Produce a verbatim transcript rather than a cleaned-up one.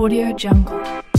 AudioJungle.